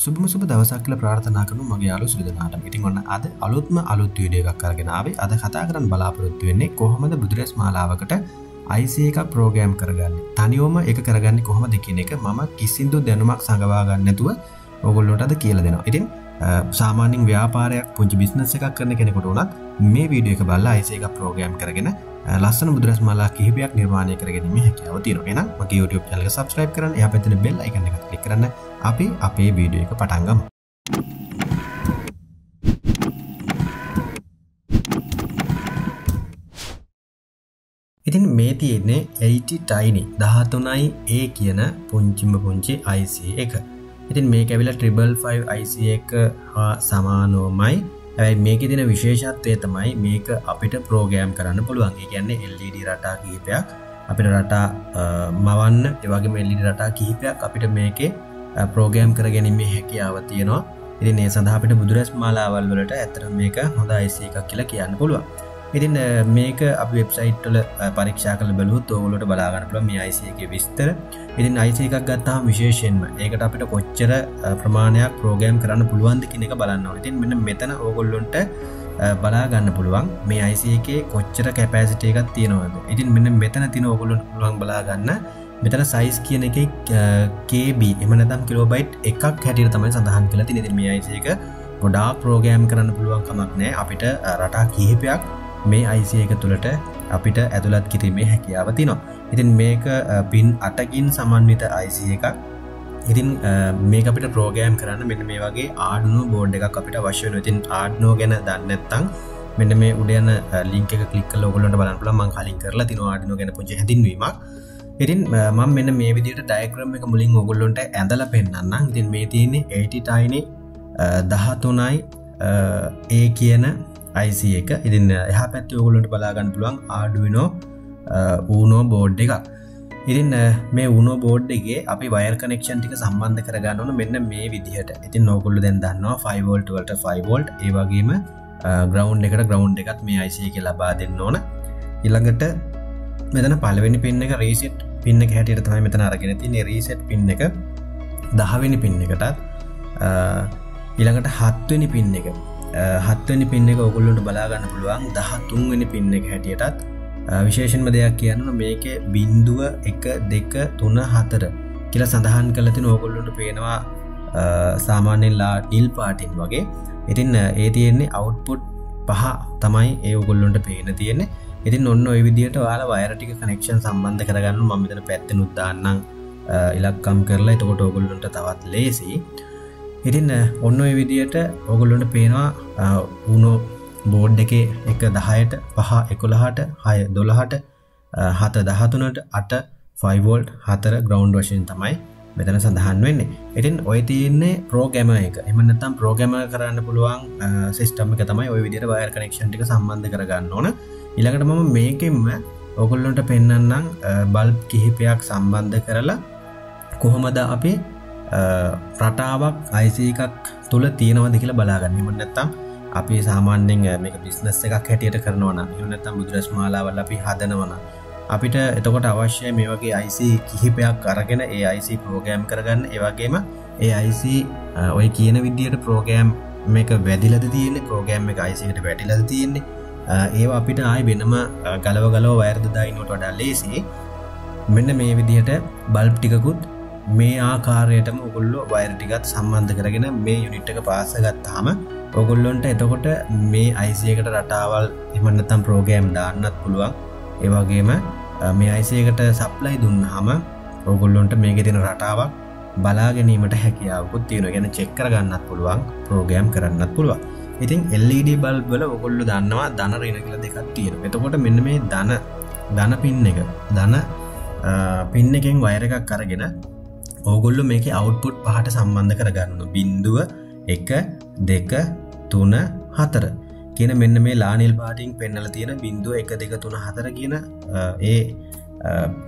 සුබම සුබ දවසක් කියලා ප්‍රාර්ථනා කරන මගේ යාළුවෝ සියලු දෙනාටම. ඉතින් ඔන්න අද අලුත් වීඩියෝ එකක් අරගෙන ආවේ. අද කතා කරන්න බලාපොරොත්තු වෙන්නේ කොහොමද බුදුරැස් මාලාවකට IC එකක් ප්‍රෝග්‍රෑම් කරගන්නේ. තනියම ඒක කරගන්නේ කොහොමද කියන එක මම කිසිඳු දැනුමක් සංගවා ගන්න නැතුව ඔයගොල්ලන්ට අද කියලා දෙනවා. ඉතින් සාමාන්‍යයෙන් ව්‍යාපාරයක් පුංචි බිස්නස් එකක් කරන කෙනෙකුට උනත් මේ වීඩියෝ එක බලලා IC එකක් ප්‍රෝග්‍රෑම් කරගෙන ලස්සන බුදුරැස් මාලා කිහිපයක් නිර්මාණය කරගැනීමේ හැකියාව තියෙනවා. එහෙනම් මගේ YouTube channel එක subscribe කරන්න, එහා පැත්තේ bell icon එකත් click කරන්න. අපි අපේ වීඩියෝ එක පටන් ගමු. ඉතින් මේ තියෙන්නේ 80 tiny 13A කියන පුංචි IC එක. ඉතින් මේක ඇවිල්ලා 555 IC එක හා සමානවමයි. ඇයි මේකේ තියෙන විශේෂත්වය තමයි මේක අපිට ප්‍රෝග්‍රෑම් කරන්න පුළුවන්. ඒ කියන්නේ LED රටා කිහිපයක් අපිට රටා මවන්න, ඒ වගේම LED රටා කිහිපයක් අපිට මේකේ ප්‍රෝග්‍රෑම් කරගැනීමේ හැකියාව තියෙනවා. ඉතින් ඒ සඳහා අපිට බුදුරැස් මාලාවල් වලට ඇත්තටම මේක හොඳ IC එකක් කියලා කියන්න පුළුවන්. ඉතින් මේක අපි වෙබ්සයිට් වල පරීක්ෂා කරලා බලුවොත් ඕගොල්ලෝට බලා ගන්න පුළුවන් මේ IC එකේ විස්තර. ඉතින් IC එකක් ගත්තාම විශේෂයෙන්ම ඒකට අපිට කොච්චර ප්‍රමාණයක් ප්‍රෝග්‍රෑම් කරන්න පුළුවන්ද කියන එක බලන්න ඕනේ. ඉතින් මෙන්න මෙතන ඕගොල්ලොන්ට බලා ගන්න පුළුවන් මේ IC එකේ කොච්චර කැපැසිටි එකක් තියෙනවද. ඉතින් මෙන්න මෙතන තියෙන ඕගොල්ලොන්ට පුළුවන් බලා ගන්න මෙතන size කියන එකේ KB එහෙම නැත්නම් කිලෝබයිට් එකක් හැටියට තමයි සඳහන් කරලා තියෙන්නේ. ඉතින් මේ IC එක ගොඩා ප්‍රෝග්‍රෑම් කරන්න පුළුවන් කමක් නැහැ. අපිට රටා කිහිපයක් මේ IC එක තුළට අපිට ඇතුළත් කිරීමේ හැකියාව තියෙනවා. ඉතින් මේක පින් 8කින් සමන්විත IC එකක්. ඉතින් මේක අපිට ප්‍රෝග්‍රෑම් කරන්න මෙන්න මේ වගේ Arduino board එකක් අපිට අවශ්‍ය වෙනවා. ඉතින් Arduino ගැන දන්නේ නැත්නම් මෙන්න මේ උඩ යන link එක click කරලා ඔයගොල්ලන්ට බලන්න පුළුවන්. මම කලින් කරලා තිනවා Arduino ගැන පුංචි හැඳින්වීමක්. ඉතින් මම මෙන්න මේ විදිහට diagram එක මුලින් ඔයගොල්ලන්ට ඇඳලා පෙන්නන්නම්. ඉතින් මේ තියෙන්නේ 80 tiny 13A කියන IC එක. ඉතින් එහා පැත්තේ ඔයගොල්ලන්ට බලා ගන්න පුළුවන් Arduino Uno board එක. ඉතින් මේ Uno board එකේ අපි wire connection ටික සම්බන්ධ කර ගන්න ඕන මෙන්න මේ විදිහට. ඉතින් ඔයගොල්ලෝ දැන් දන්නවා 5V වලට 5V, ඒ වගේම ground එකට ground එකත් මේ IC එකේ ලබා දෙන්න ඕන. ඊළඟට මෙතන පළවෙනි pin එක reset pin එක හැටියට තමයි මෙතන අරගෙන තියෙන්නේ. reset pin එක 10 වෙනි pin එකටත් ඊළඟට 7 වෙනි pin එක 7 වෙනි පින් එක ඔයගොල්ලන්ට බලා ගන්න පුළුවන් 13 වෙනි පින් එක හැටියටත්. විශේෂයෙන්ම දෙයක් කියනවා මේකේ 0 1 2 3 4 කියලා සඳහන් කරලා තිනු ඔයගොල්ලන්ට පේනවා සාමාන්‍යයෙන් නිල් පාටින් වගේ. ඉතින් ඒ තියෙන්නේ අවුට්පුට් 5 තමයි ඒ ඔයගොල්ලන්ට පේන තියෙන්නේ. ඉතින් ඔන්න ඔය විදිහට ඔයාලා වයර් ටික කනෙක්ෂන් සම්බන්ධ කරගන්න ඕන. මම මෙතන පැත්තෙනුත් දාන්නම් ඉලක්කම් කරලා. එතකොට ඔයගොල්ලන්ට තවත් ලේසියි. ඉතින් ඔන්න ඔය විදියට ඔයගොල්ලන්ට පේනවා Uno board එකේ 1 10ට 5 11ට 6 12ට 7 13ට 8 5V 4 ground වශයෙන් තමයි මෙතන සඳහන් වෙන්නේ. ඉතින් ඔය තියෙන්නේ programmer එක. එහෙම නැත්නම් programmer කරන්න පුළුවන් system එක තමයි ඔය විදියට wire connection ටික සම්බන්ධ කරගන්න ඕන. ඊළඟට මම මේකෙන්ම ඔයගොල්ලන්ට පෙන්නන්නම් bulb කිහිපයක් සම්බන්ධ කරලා කොහොමද අපේ රටාවක් IC එකක් තුල තියෙනවද කියලා බලාගන්න. එහෙම නැත්නම් අපි සාමාන්‍යයෙන් මේක බිස්නස් එකක් හැටියට කරනවා නම්, එහෙම නැත්නම් බුදුරැස් මාලාවල් අපි හදනවා නම් අපිට එතකොට අවශ්‍යයි මේ වගේ IC කිහිපයක් අරගෙන ඒ IC ප්‍රෝග්‍රෑම් කරගන්න. ඒ වගේම ඒ IC ඔය කියන විදියට ප්‍රෝග්‍රෑම් මේක වැඩිලාද තියෙන්නේ, ප්‍රෝග්‍රෑම් එක IC එකට වැටිලාද තියෙන්නේ. ඒවා අපිට ආයේ වෙනම ගලව වයර් දායිනවට වඩා ලේසියි. මෙන්න මේ විදියට බල්බ් ටිකකුත් මේ ආකාරයටම ඔයගොල්ලෝ වයර් ටිකත් සම්බන්ධ කරගෙන මේ යුනිට් එක පාස් ගත්තාම ඔයගොල්ලන්ට එතකොට මේ IC එකට රටාවල් එහෙම නැත්නම් ප්‍රෝග්‍රෑම් දාන්නත් පුළුවන්. ඒ වගේම මේ IC එකට සප්ලයි දුන්නාම ඔයගොල්ලන්ට මේකේ තියෙන රටාවක් බලා ගැනීමට හැකියාවකුත් තියෙනවා. يعني චෙක් කරගන්නත් පුළුවන්, ප්‍රෝග්‍රෑම් කරන්නත් පුළුවන්. ඉතින් LED bulb වල ඔයගොල්ලෝ දන්නවා ධන ඍණ කියලා දෙකක් තියෙනවා. එතකොට මෙන්න මේ ධන pin එක ධන pin එකෙන් වයර් එකක් අරගෙන ඕගොල්ලෝ මේකේ අවුට්පුට් 5ට සම්බන්ධ කරගන්න ඕන. 0 1 2 3 4 කියන මෙන්න මේ ලානිල් පාටින් පෙන්නලා තියෙන 0 1 2 3 4 කියන ඒ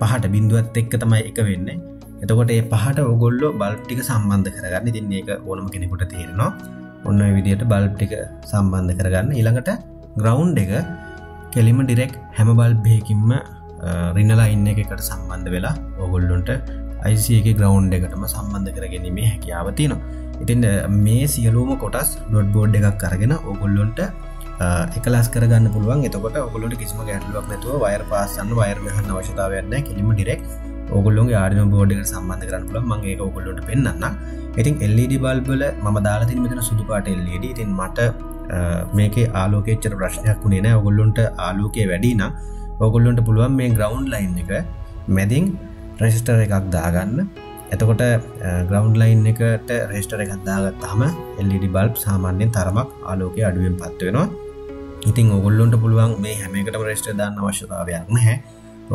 5ට බිඳුවත් එක්ක තමයි එක වෙන්නේ. එතකොට මේ 5ට ඕගොල්ලෝ බල්බ් ටික සම්බන්ධ කරගන්න. ඉතින් මේක ඕනම කෙනෙකුට තේරෙනවා. ඔන්න ඔය විදියට බල්බ් ටික සම්බන්ධ කරගන්න. ඊළඟට ground එක කෙලිම direct හැම බල්බ් එකකින්ම රින ලයින් එකකට සම්බන්ධ වෙලා ඕගොල්ලන්ට IC එකේ ground එකටම සම්බන්ධ කරගැනීමේ හැකියාව තියෙනවා. ඉතින් මේ සියලුම කොටස් ඩොට් බෝඩ් එකක් අරගෙන ඕගොල්ලොන්ට එකලස් කරගන්න පුළුවන්. එතකොට ඕගොල්ලොන්ට කිසිම ගැටලුවක් නැතුව වයර් පාස් කරන්න වයර් ගහන්න අවශ්‍යතාවයක් නැහැ. කිලිම ඩිරෙක්ට් ඕගොල්ලොන්ගේ ආඩිනෝ බෝඩ් එකට සම්බන්ධ කරන්න පුළුවන්. මම ඒක ඕගොල්ලොන්ට පෙන්නන්නම්. ඉතින් LED බල්බ් වල මම දාලා තියෙන මෙතන සුදු පාට LED. ඉතින් මට මේකේ ආලෝකයේ චර ප්‍රශ්නයක් උනේ නැහැ. ඕගොල්ලොන්ට ආලෝකයේ වැඩි නම් ඕගොල්ලොන්ට පුළුවන් මේ ග්‍රවුන්ඩ් ලයින් එක මැදින් රෙසිස්ටර් එකක් දාගන්න. එතකොට ග්‍රවුන්ඩ් ලයින් එකට රෙසිස්ටර් එකක් දාගත්තාම LED බල්බ් සාමාන්‍යයෙන් තරමක් ආලෝකය අඩුවෙන් පත් වෙනවා. ඉතින් ඕගොල්ලොන්ට පුළුවන් මේ හැම එකටම රෙසිස්ටර් දාන්න අවශ්‍යතාවයක් නැහැ.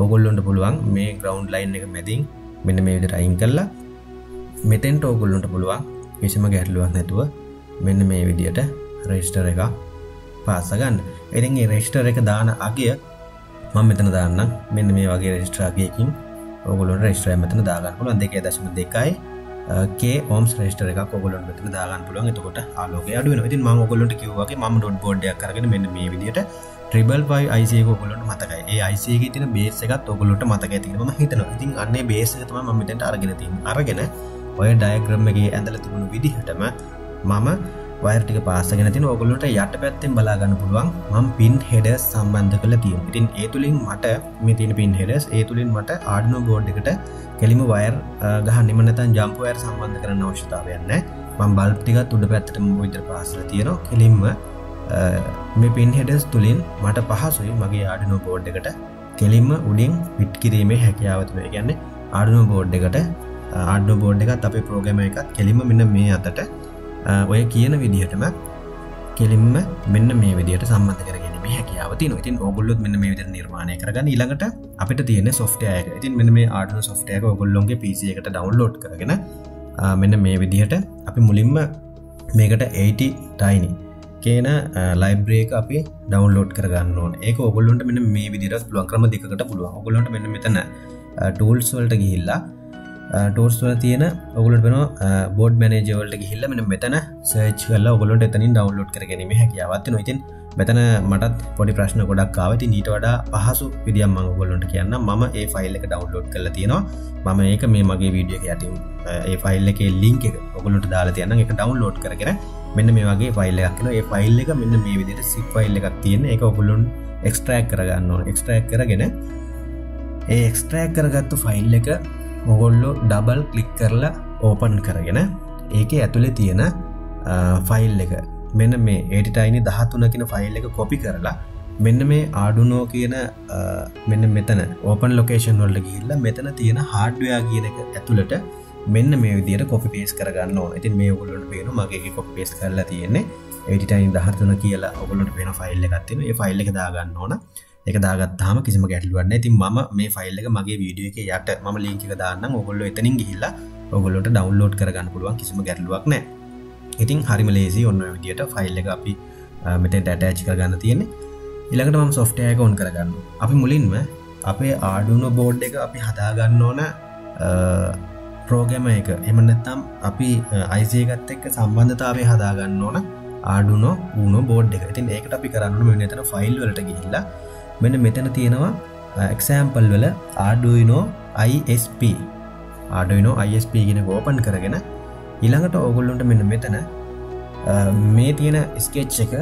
ඕගොල්ලොන්ට පුළුවන් මේ ග්‍රවුන්ඩ් ලයින් එක මැදින් මෙන්න මේ විදිහට අයින් කරලා මෙතෙන්ට ඕගොල්ලොන්ට පුළුවන් කිසිම ගැටලුවක් නැතුව මෙන්න මේ විදිහට රෙසිස්ටර් එක පාස ගන්න. ඉතින් මේ රෙසිස්ටර් එක දාන අගය මම මෙතන දාන්නම්. මෙන්න මේ වගේ රෙජිස්ටර් එකකින් ඕගොල්ලොන්ට රෙජිස්ටර් එක මෙතන දාගන්න පුළුවන්. 2.2 k ohms රෙජිස්ටර් එකක් ඕගොල්ලොන්ට මෙතන දාගන්න පුළුවන්. එතකොට ආලෝකය අඩු වෙනවා. ඉතින් මම ඕගොල්ලොන්ට කිව්වා වගේ මම ඩොට් බෝඩ් එකක් අරගෙන මෙන්න මේ විදියට 555 IC එක ඕගොල්ලොන්ට මතකයි. ඒ IC එකේ තියෙන බේස් එකත් ඕගොල්ලොන්ට මතකයි කියලා මම හිතනවා. ඉතින් අන්නේ බේස් එක තමයි මම මෙතනට අරගෙන තියෙන්නේ. අරගෙන ඔය ඩයග්‍රෑම් එකේ ඇඳලා තිබුණු විදිහටම මම වයර් ටික පාස් කරගෙන තින ඕගොල්ලන්ට යට පැත්තෙන් බලා ගන්න පුළුවන්. මම pin headers සම්බන්ධ කරලා තියෙනවා. ඉතින් ඒ තුලින් මට මේ තියෙන pin headers ඒ තුලින් මට arduino board එකට කෙලිම වයර් ගහන්නෙම නැත්නම් jump wire සම්බන්ධ කරන්න අවශ්‍යතාවයක් නැහැ. මම bulb ටිකත් උඩ පැත්තට මේ විදිහට පාස් කරලා තියෙනවා. කෙලින්ම මේ pin headers තුලින් මට පහසුයි මගේ arduino board එකට කෙලින්ම උඩින් fit කිරීමේ හැකියාව තියෙනවා. ඒ කියන්නේ arduino board එකත් අපේ program එකත් කෙලින්ම මෙන්න මේ අතට ඔය කියන විදිහටම කෙලින්ම මෙන්න මේ විදිහට සම්බන්ධ කරගෙන මේ හැකියාව තියෙනවා. ඉතින් ඕගොල්ලොත් මෙන්න මේ විදිහට නිර්මාණය කරගන්න. ඊළඟට අපිට තියෙන software එක. ඉතින් මෙන්න මේ Arduino software එක ඕගොල්ලොන්ගේ PC එකට download කරගෙන මෙන්න මේ විදිහට අපි මුලින්ම මේකට 80 tiny කියන library එක අපි download කරගන්න ඕනේ. ඒක ඕගොල්ලොන්ට මෙන්න මේ විදිහට පුළුවන් ක්‍රම දෙකකට පුළුවන්. ඕගොල්ලොන්ට මෙන්න මෙතන tools වලට ගිහිල්ලා टोर्स तीन बोर्ड मैनेजर वाले मैं बेतन सर्च कर इतनी डाउनलोड करके हेकिया बेतन मट पोटी प्रश्न कोई नीट वाड़ा पहासु विधिया मंगोल्ना मम ए फाइल डाउनलोड कर तीन मम एक मे मगे वीडियो के फाइल के लिंक दालती डाउनलोड करके मेन मे मगे फाइल ए फाइल मेन मे विधि सिप फाइल एक एक्सट्रैक्ट एक्सट्रैक्ट करके एक्सट्रैक्ट कर फाइल ඕගොල්ලෝ ඩබල් ක්ලික් කරලා ඕපන් කරගෙන ඒකේ ඇතුලේ තියෙන ෆයිල් එක මෙන්න මේ 80tiny13 කියන ෆයිල් එක කොපි කරලා මෙන්න මේ Arduino කියන මෙන්න මෙතන ඕපන් ලොකේෂන් වලට ගිහිල්ලා මෙතන තියෙන hardware කියන එක ඇතුලට මෙන්න මේ විදියට copy paste කරගන්න ඕන. ඉතින් මේ ඕගොල්ලන්ට පේනවා මගේ එක copy paste කරලා තියෙන්නේ 80tiny13 කියලා ඕගොල්ලන්ට පේන ෆයිල් එකක් තියෙනවා. ඒ ෆයිල් එක දාගන්න ඕන. एक दागत्ताम किसीम ගැටලුවක් නැහැ. ඉතින් මම මේ ෆයිල් එක මගේ වීඩියෝ එකේ යට මම ලින්ක් එක දාන්නම්. ඕගොල්ලෝ එතනින් ගිහිල්ලා ඕගොල්ලන්ට ඩවුන්ලෝඩ් කරගන්න පුළුවන්. කිසිම ගැටලුවක් නැහැ. ඉතින් හරිම ලේසි. ඔන්න ඔය විදියට ෆයිල් එක අපි මෙතෙන්ට ඇටච් කරගන්න තියෙන්නේ. ඊළඟට මම software එක on කරගන්නවා. අපි මුලින්ම අපේ Arduino board එක අපි හදා ගන්න ඕන program එක. එහෙම නැත්නම් අපි IC එකත් එක්ක සම්බන්ධතාවය හදා ගන්න ඕන Arduino board එක. ඉතින් ඒකට අපි කරන්න ඕනේ මෙතන ෆයිල් වලට ගිහිල්ලා මෙන්න මෙතන තියෙනවා example වල arduino isp කියන එක ඕපන් කරගෙන ඊළඟට ඕගොල්ලන්ට මෙන්න මෙතන මේ තියෙන sketch එක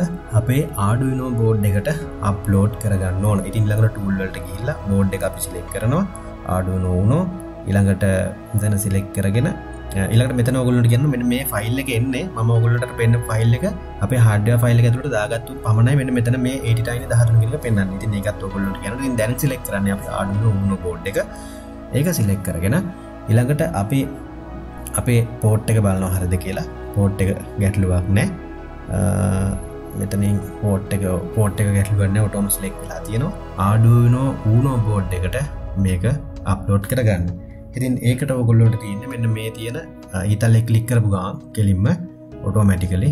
අපේ arduino board එකට අප්ලෝඩ් කරගන්න ඕන. ඉතින් ඊළඟට tool වලට ගිහිල්ලා board එක අපි select කරනවා arduino uno ඊළඟට මෙතන select කරගෙන ඊළඟට මෙතන ඕගොල්ලන්ට කියන්න මෙන්න මේ ෆයිල් එක එන්නේ මම ඕගොල්ලන්ට පෙන්න ෆයිල් එක අපේ hardware ෆයිල් එක ඇතුළට දාගත්තු පමණයි මෙන්න මෙතන මේ 80tiny13 කියලා පෙන්නන්නේ. ඉතින් ඒකත් ඕගොල්ලන්ට කියනවා. ඉතින් දැන් select කරන්නේ අපේ Arduino Uno board එක. ඒක select කරගෙන ඊළඟට අපි අපේ port එක බලනවා හරියද කියලා. port එක ගැටලුවක් නැහැ. මෙතනින් port එක ගැටලුවක් නැහැ. ඔටෝම select වෙලා තියෙනවා. Arduino Uno board එකට මේක upload කරගන්න. ඉතින් ඒකට ඔයගොල්ලෝට තියෙන්නේ මෙන්න මේ තියෙන ඊතලේ ක්ලික් කරපු ගමන් කෙලින්ම ඔටෝමැටිකලි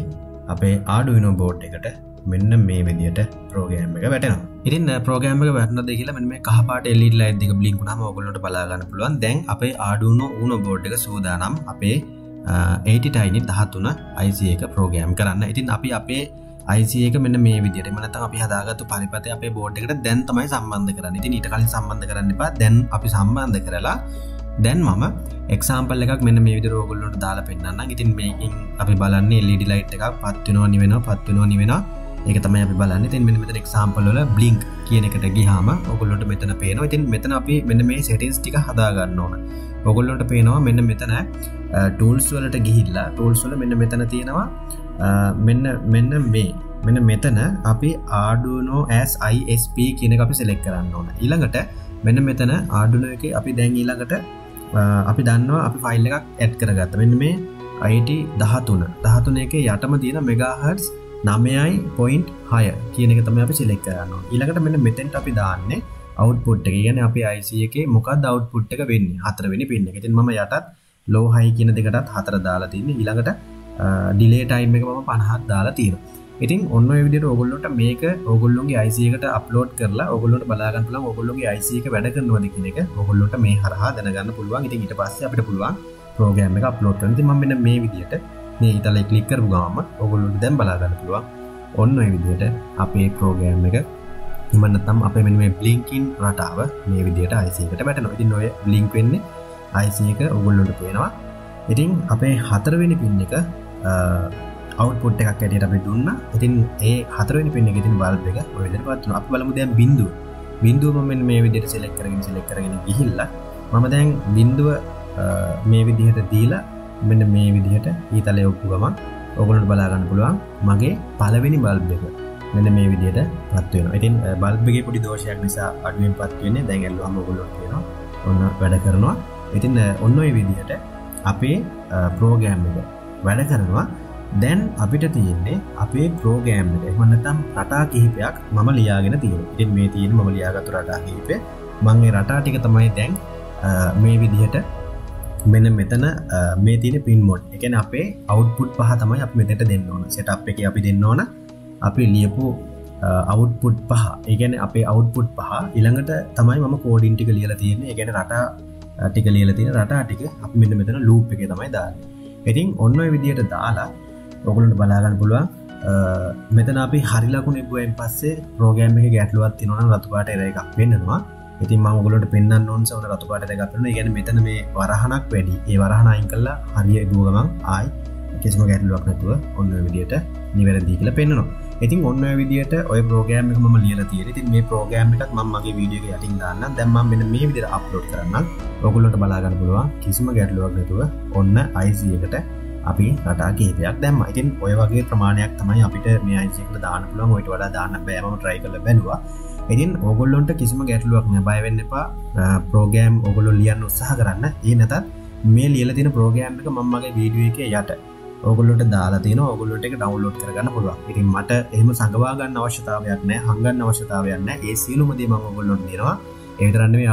අපේ Arduino board එකට මෙන්න මේ විදියට ප්‍රෝග්‍රෑම් එක වැටෙනවා. ඉතින් ප්‍රෝග්‍රෑම් එක වැටුණාද කියලා මෙන්න මේ කහ පාට LED light එක blink වුණාම ඔයගොල්ලෝට බලා ගන්න පුළුවන්. දැන් අපේ Arduino Uno board එක සූදානම් අපේ 80tiny13 IC එක ප්‍රෝග්‍රෑම් කරන්න. ඉතින් අපි අපේ IC එක මෙන්න මේ විදියට එහෙම නැත්නම් අපි හදාගත්තු පරිපතේ අපේ board එකට දැන් තමයි සම්බන්ධ කරන්නේ. ඉතින් ඊට කලින් සම්බන්ධ කරන්න එපා. දැන් අපි සම්බන්ධ කරලා දැන් මම එක්සැම්පල් එකක් මෙන්න මේ විදිහට ඔයගොල්ලන්ට දාලා පෙන්නන්නම්. ඉතින් මේකෙන් අපි බලන්නේ LED light එකක් පත් වෙනවා නිවෙනවා පත් වෙනවා නිවෙනවා. ඒක තමයි අපි බලන්නේ. ඉතින් මෙන්න මෙතන එක්සැම්පල් වල blink කියන එකට ගියාම ඔයගොල්ලන්ට මෙතන පේනවා. ඉතින් මෙතන අපි මෙන්න මේ settings ටික හදා ගන්න ඕන. ඔයගොල්ලන්ට පේනවා මෙන්න මෙතන tools වලට ගිහිල්ලා tools වල මෙන්න මෙතන තියෙනවා මෙන්න මෙතන අපි arduinoisp කියන එක අපි select කරන්න ඕන. ඊළඟට මෙන්න මෙතන arduino එකේ අපි දැන් ඊළඟට අපි දන්නවා අපි ෆයිල් එකක් ඇඩ් කරගත්තා. මෙන්න මේ IT 13 එකේ යටම තියෙන මෙගාහර්ට්ස් 9.6 කියන එක තමයි අපි සිලෙක්ට් කරන්නේ. ඊළඟට මෙන්න මෙතෙන්ට අපි දාන්නේ අවුට්පුට් එක. කියන්නේ අපි IC එකේ මොකක්ද අවුට්පුට් එක වෙන්නේ? 4 වෙනි පින් එක. ඉතින් මම යටත් low high කියන දෙකටත් 4 දාලා තියෙනවා. ඊළඟට delay time එක මම 50ක් දාලා තියෙනවා. ඉතින් ඔන්න ඔය විදිහට ඕගොල්ලන්ට මේක ඕගොල්ලෝගේ IC එකට අප්ලෝඩ් කරලා ඕගොල්ලන්ට බලා ගන්න පුළුවන් ඕගොල්ලෝගේ IC එක වැඩ කරනවද කියන එක ඕගොල්ලන්ට මේ හරහා දැනගන්න පුළුවන්. ඉතින් ඊට පස්සේ අපිට පුළුවන් ප්‍රෝග්‍රෑම් එක අප්ලෝඩ් කරන්න. ඉතින් මම මෙන්න මේ විදිහට මේ ඊතල ක්ලික් කරපු ගාම ඕගොල්ලන්ට දැන් බලා ගන්න පුළුවන් ඔන්න ඔය විදිහට අපේ ප්‍රෝග්‍රෑම් එක එහෙම නැත්නම් අපේ මෙන්න මේ බ්ලින්කින් රටාව මේ විදිහට IC එකට වැටෙනවා. ඉතින් ඔය බ්ලින්ක් වෙන්නේ IC එක ඕගොල්ලන්ට පේනවා. ඉතින් අපේ 4 වෙනි පින් එක output එකක් ඇටියට අපි දුන්නා. ඉතින් ඒ 4 වෙනි පින් එකේ තියෙන bulb එක ඔය විදිහට වත් වෙනවා. අපි බලමු දැන් බිංදුව. බිංදුව මම මෙන්න මේ විදිහට select කරගෙන ගිහිල්ලා මම දැන් බිංදුව මේ විදිහට දීලා මෙන්න මේ විදිහට ඊතලෙ ඔප්පු ගමන් ඔයගොල්ලන්ට බලා ගන්න පුළුවන් මගේ පළවෙනි bulb එක මෙන්න මේ විදිහට පත් වෙනවා. ඉතින් bulb එකේ පොඩි දෝෂයක් නිසා අඩුවෙන් පත් වෙන්නේ. දැන් ඇල්ලුවාම ඔයගොල්ලන්ට වෙනවා. ඔන්න වැඩ කරනවා. ඉතින් ඔන්න ඔය විදිහට අපේ program එක වැඩ කරනවා. දැන් අපිට තියෙන්නේ අපේ ප්‍රෝග්‍රෑම් එක. එහෙම නැත්නම් රටා කිහිපයක් මම ලියාගෙන තියෙනවා. ඉතින් මේ තියෙන මම ලියාගත්තු රටා කිහිපය. මම මේ රටා ටික තමයි දැන් මේ විදිහට මෙන්න මෙතන මේ තියෙන pin mode. ඒ කියන්නේ අපේ output පහ තමයි අපි මෙතනට දෙන්න ඕන. setup එකේ අපි දෙන්න ඕන අපි ලියපු output පහ. ඒ කියන්නේ අපේ output පහ ඊළඟට තමයි මම coding ටික ලියලා තියෙන්නේ. ඒ කියන්නේ රටා ටික ලියලා තියෙන රටා ටික අපි මෙන්න මෙතන loop එකේ තමයි දාන්නේ. ඉතින් ඔන්න ඔය විදිහට දාලා ඔයගොල්ලන්ට බලා ගන්න පුළුවන් මෙතන අපි හරි ලකුණු එගුවෙන් පස්සේ ප්‍රෝග්‍රෑම් එකේ ගැටලුවක් තියෙනවා නම් රතු පාට එර එකක් වෙන්නනවා. ඉතින් මම ඔයගොල්ලන්ට පෙන්වන්න ඕනස උන රතු පාට එර එකක් වෙනවා. ඒ කියන්නේ මෙතන මේ වරහණක් වැඩි. ඒ වරහණ අයින් කළා හරිය එගුව ගමන් ආයි කිසිම ගැටලුවක් නැතුව ඔන්න ඔය විදියට නිවැරදි කියලා පෙන්වනවා. ඉතින් ඔන්න ඔය විදියට ඔය ප්‍රෝග්‍රෑම් එක මම ලියලා තියෙනවා. ඉතින් මේ ප්‍රෝග්‍රෑම් එකත් මම මගේ වීඩියෝ එක යටින් දාන්නම්. දැන් මම මෙන්න මේ විදියට අප්ලෝඩ් කරන්නම්. ඔයගොල්ලන්ට බලා ගන්න පුළුවන් කිසිම ගැටලුවක් නැතුව ඔන්න IC එකට අපි රටා කිහිපයක් දැම්මා. ඉතින් ඔය වගේ ප්‍රමාණයක් තමයි අපිට මේ IC එකට දාන්න පුළුවන්. ඔයිට වඩා දාන්න බෑ. මම try කරලා බැලුවා. ඉතින් ඕගොල්ලොන්ට කිසිම ගැටලුවක් නෑ. බය වෙන්න එපා. ප්‍රෝග්‍රෑම් ඕගොල්ලෝ ලියන්න උත්සාහ කරන්න. ඒ නැතත් මේ ලියලා තියෙන ප්‍රෝග්‍රෑම් එක මම මගේ වීඩියෝ එකේ යට ඕගොල්ලොන්ට දාලා තිනවා. ඕගොල්ලොන්ට ඒක ඩවුන්ලෝඩ් කරගන්න පුළුවන්. ඉතින් මට එහෙම සංගවා ගන්න අවශ්‍යතාවයක් නෑ. හංගන්න අවශ්‍යතාවයක් නෑ. ඒ සියලුම දේ මම ඕගොල්ලොන්ට දෙනවා. ඒ විතරක් නෙවෙයි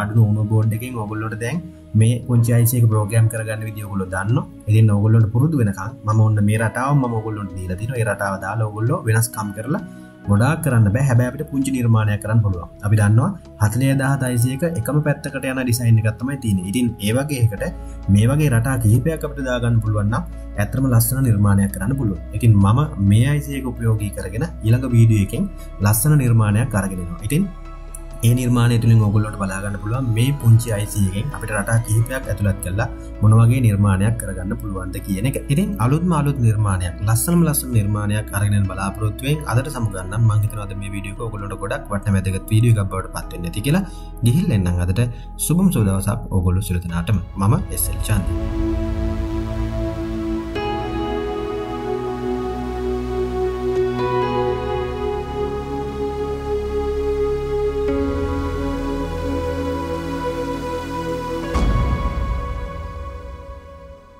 Arduino board එකෙන් ඕගොල්ලොන්ට දැන් මේ පුංචි IC එක ප්‍රෝග්‍රෑම් කරගන්න විදිය ඔයගොල්ලෝ දන්නවා. ඉතින් ඕගොල්ලොන්ට පුරුදු වෙනකන් මම ඔන්න මේ රටාව මම ඔයගොල්ලොන්ට දීලා තිනවා. ඒ රටාව දාලා ඔයගොල්ලෝ වෙනස්කම් කරලා ගොඩාක් කරන්න බෑ. හැබැයි අපිට පුංචි නිර්මාණයක් කරන්න පුළුවන්. අපි දන්නවා 40000 IC එක එකම පැත්තකට යන ඩිසයින් එකක් තමයි තියෙන්නේ. ඉතින් ඒ වගේ එකකට මේ වගේ රටා කිහිපයක් අපිට දාගන්න පුළුවන් නම් ඇත්තම ලස්සන නිර්මාණයක් කරන්න පුළුවන්. ඉතින් මම මේ IC එක ප්‍රයෝගී කරගෙන ඊළඟ වීඩියෝ එකෙන් ලස්සන නිර්මාණයක් අරගෙන එනවා. ඉතින් ඒ නිර්මාණය තුළින් ඔයගොල්ලන්ට බලා ගන්න පුළුවන් මේ පුංචි IC එකෙන් අපිට රටා කිහිපයක් ඇතුළත් කරලා මොන වගේ නිර්මාණයක් කරගන්න පුළුවන්ද කියන එක. ඉතින් අලුත් නිර්මාණයක්, ලස්සනම ලස්සන නිර්මාණයක් අරගෙන යන බලාපොරොත්තු වෙමින් අදට සමුගන්නම්. මම හිතනවා අද මේ වීඩියෝ එක ඔයගොල්ලන්ට ගොඩක් වටිනාකමක් වීඩියෝ එකක් බවට පත් වෙන්න ඇති කියලා. ගිහින් එන්නම් අදට. සුබම සුබ දවසක් ඔයගොල්ලෝ සියලු දෙනාටම. මම SL චාන්දි.